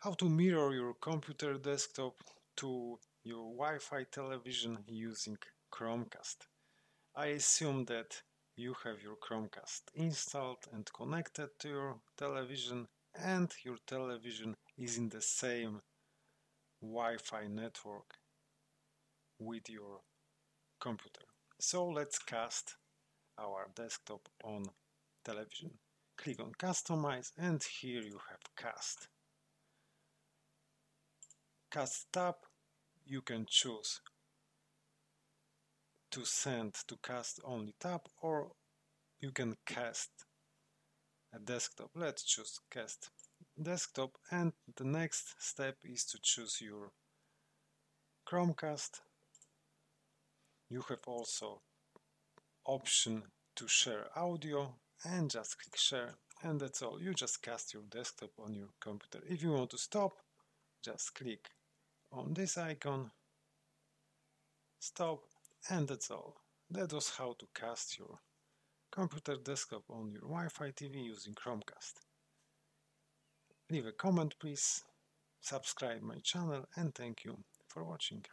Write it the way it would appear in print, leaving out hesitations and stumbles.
how to mirror your computer desktop to your Wi-Fi television using Chromecast. I assume that you have your Chromecast installed and connected to your television, and your television is in the same Wi-Fi network with your computer. So let's cast our desktop on television. Click on Customize, and here you have Cast. Cast tab, you can choose to send to cast only tab, or you can cast a desktop. Let's choose cast desktop, and the next step is to choose your Chromecast. You have also option to share audio, and just click share, and that's all. You just cast your desktop on your computer. If you want to stop, just click on this icon, stop, and that's all. That was how to cast your computer desktop on your Wi-Fi TV using Chromecast. Leave a comment, please, subscribe my channel, and thank you for watching.